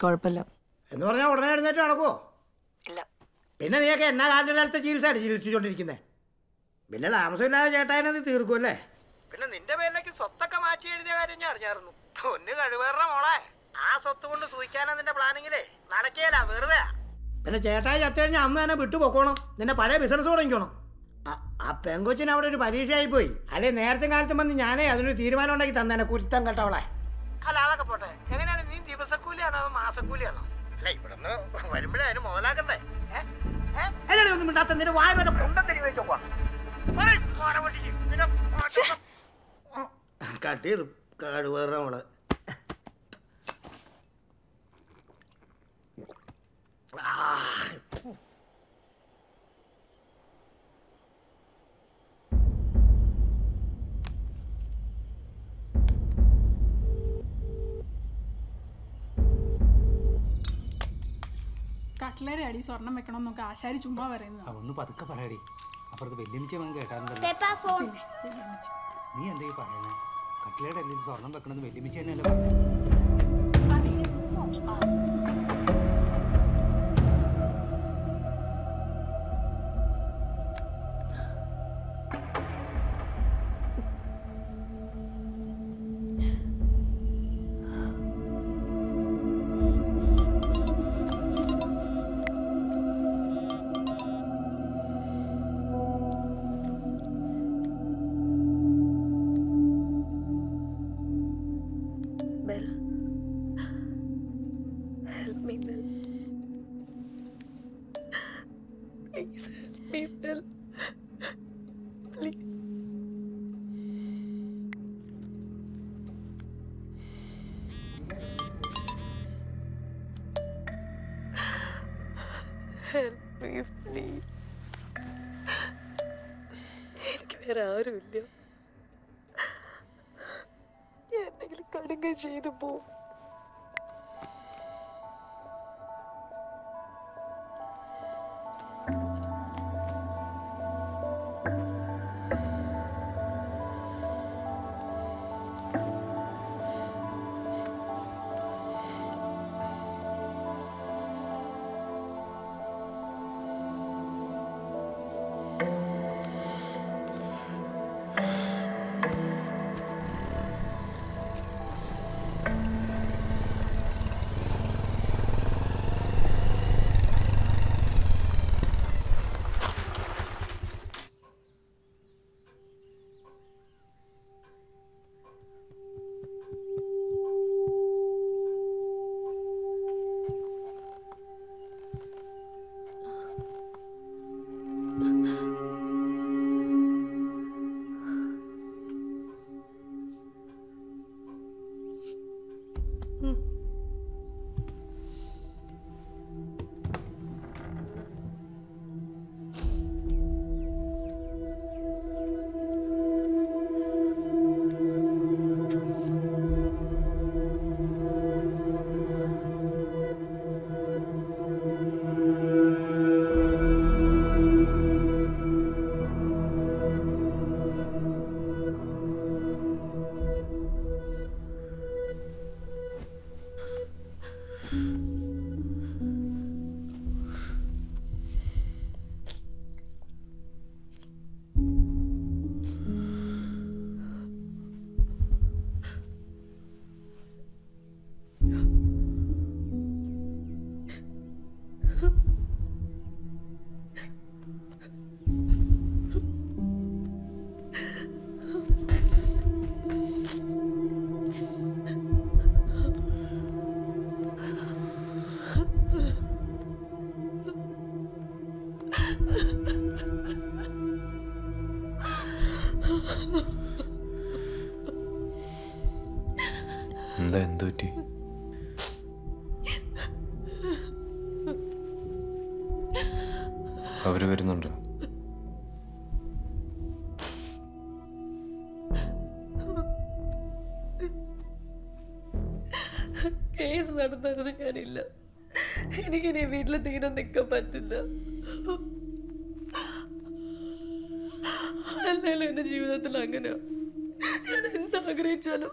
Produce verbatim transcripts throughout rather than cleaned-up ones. കുഴപ്പമില്ല എന്ന് പറഞ്ഞാൽ ഉടനെ എഴുന്നേറ്റ് നടക്കുമോ? ഇല്ല. പിന്നെ നീയൊക്കെ എന്നാ കാലത്തെ ചികിത്സയാണ് ചികിത്സിച്ചോണ്ടിരിക്കുന്നത്? പിന്നെ താമസമില്ലാതെ ചേട്ടായനെ നീ തീർക്കുമല്ലേ? പിന്നെ നിന്റെ പേരിലേക്ക് സ്വത്തൊക്കെ മാറ്റി എഴുതിയ കാര്യം ഞാൻ അറിഞ്ഞായിരുന്നു. പൊന്ന് കഴിവേറ മോളെ, ആ സ്വത്ത് കൊണ്ട് സൂചിക്കാനാ നിന്റെ പ്ലാനിങ്ങിലേ? നടക്കേല, വെറുതെ. പിന്നെ ചേട്ടായി ചത്തു കഴിഞ്ഞാൽ അന്ന് തന്നെ വിട്ടുപോക്കണം, നിന്റെ പഴയ ബിസിനസ് തുടങ്ങിക്കണം. ആ പെങ്കൊച്ചിന് അവിടെ ഒരു പരീക്ഷയായി പോയി, അല്ലെ? നേരത്തെ കാലത്തും വന്ന് ഞാനേ അതിനൊരു തീരുമാനം ഉണ്ടാക്കി തന്നെ കുരുത്തം കേട്ടവളെ. അല്ല അതൊക്കെ പോട്ടെ, എങ്ങനെയാണ് നീ ദിവസക്കൂലിയാണോ മാസക്കൂലിയാണോ? അല്ല ഇവിടുന്ന് വരുമ്പോഴേ അതിന് മുതലാക്കണ്ടേ? ഒന്നും ഇണ്ടാത്ത നിന്റെ വായ വരെ കൊണ്ടെത്തിരിക്കും. കട്ട് ചെയ്തു കടുവേറ മോളെ. കട്ടിലര അടി സ്വർണം വെക്കണം എന്നൊക്കെ ആശാരി ചുമ്മാ പറയുന്നത്. ഒന്ന് പതുക്കെ പറയാടി, അപ്പുറത്ത് വെല്ലുമിച്ച് മകൻ കേട്ടാറുണ്ടല്ലോ. നീ എന്തായി പറയണേ? കട്ടിലയുടെ അല്ലെ സ്വർണം വെക്കണമെന്ന് വെല്ലുമിച്ച് തന്നെയല്ലേ പറഞ്ഞത്? എനിക്ക് വേറെ ആരുമില്ല, ഞാൻ എന്തെങ്കിലും കടുങ്ങ ചെയ്തു പോവും. അവര് വരുന്നുണ്ടോ? കേസ് നടത്തരുത്, ഞാനില്ല, എനിക്കിനി വീട്ടിലെത്തിങ്ങനെ നിൽക്കാൻ പറ്റില്ല. എന്റെ ജീവിതത്തിൽ അങ്ങനെ ഞാൻ എന്താഗ്രഹിച്ചാലും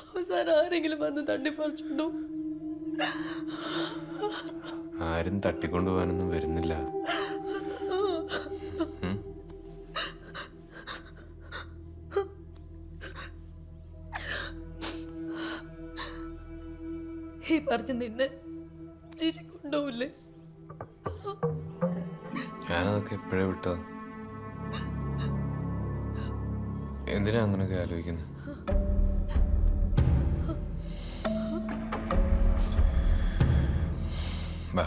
അവസാനം ആരെങ്കിലും വന്ന് തട്ടിപ്പറിച്ചുണ്ടോ? ആരും തട്ടിക്കൊണ്ടുപോകാനൊന്നും വരുന്നില്ല. ഈ പറഞ്ഞു നിന്നെ ചേച്ചി കൊണ്ടുപോകില്ലേ? ഞാനതൊക്കെ എപ്പോഴേ വിട്ടതാ. എന്തിനാ അങ്ങനെയൊക്കെ ആലോചിക്കുന്നത്? വാ,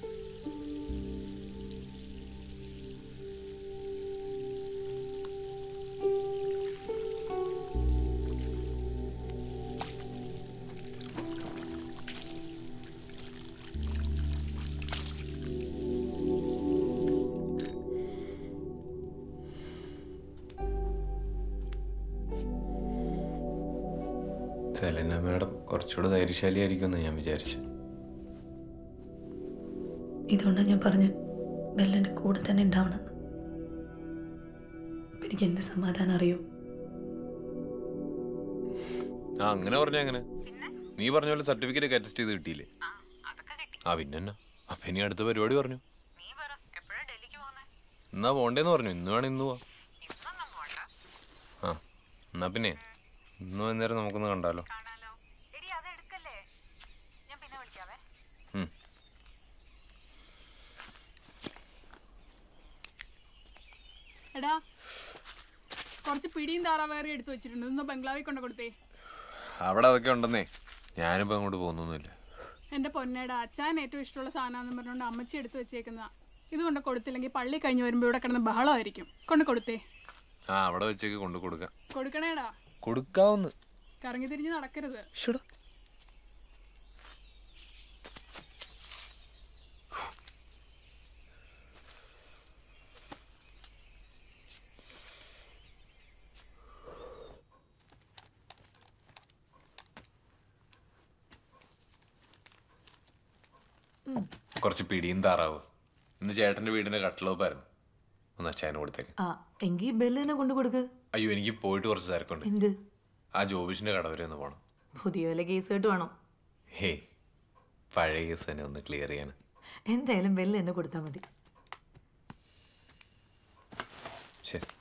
സെലീന മാഡം കുറച്ചുകൂടെ ധൈര്യശാലിയായിരിക്കുമെന്ന് ഞാൻ വിചാരിച്ചു. ഇതുകൊണ്ടാണ് ഞാൻ പറഞ്ഞു ബെല്ലൻ്റെ കൂടെ തന്നെ ഉണ്ടാവണമെന്ന്. എനിക്ക് എന്ത് സമാധാനം അറിയോ? ആ അങ്ങനെ പറഞ്ഞ അങ്ങനെ നീ പറഞ്ഞ പോലെ സർട്ടിഫിക്കറ്റ് അറ്റസ്റ്റ് ചെയ്ത് കിട്ടിയില്ലേ? ആ പിന്നെ അപ്പൊ ഇനി അടുത്ത പരിപാടി പറഞ്ഞു. എന്നാ പോണ്ടേന്ന് പറഞ്ഞു. ഇന്ന് വേണം, ഇന്ന് പോവാ. ആ എന്നാ പിന്നെ ഇന്ന് വൈകുന്നേരം നമുക്കൊന്ന് കണ്ടാലോ? എടാ കുറച്ച് പിടിയും താറാവേറി എടുത്തു വെച്ചിട്ടുണ്ട്, ഒന്ന് ബംഗ്ലാവിൽ കൊണ്ട് കൊടുത്തേ. അവിടെ അതൊക്കെ ഉണ്ടെന്നേ, ഞാനിപ്പോ അങ്ങോട്ട് പോകുന്നൊന്നുമില്ല. എന്റെ പൊന്നേടാ, അച്ഛൻ ഏറ്റവും ഇഷ്ടമുള്ള സാധനം പറഞ്ഞോണ്ട് അമ്മച്ചി എടുത്തു വെച്ചേക്കുന്ന ഇതുകൊണ്ട് കൊടുത്തില്ലെങ്കിൽ പള്ളി കഴിഞ്ഞ് വരുമ്പോ ഇവിടെ കിടന്ന് ബഹളമായിരിക്കും. കൊണ്ട് കൊടുത്തേ. ആ അവിടെ വെച്ചേക്ക് കൊണ്ട് കൊടുക്കാം. കൊടുക്കണേടാ, കൊടുക്കാവുന്ന കറങ്ങി തിരിഞ്ഞ് നടക്കരുത്. കുറച്ച് പിടിയും താറാവ് ഇന്ന് ചേട്ടന്റെ വീടിന്റെ കട്ടിലോപ്പായിരുന്നു. അയ്യോ എനിക്ക് പോയിട്ട് കുറച്ച് തിരക്കുണ്ട്. ആ ജോബിഷിന്റെ കട വരെ ഒന്ന് പോണം. പുതിയ വല്ല കേസ് കേട്ട് വേണോ? ഹേ പഴയ കേസ് തന്നെ ഒന്ന് ക്ലിയർ ചെയ്യണം. എന്തായാലും ബെല്ല് തന്നെ കൊടുത്താൽ മതി. ശരി.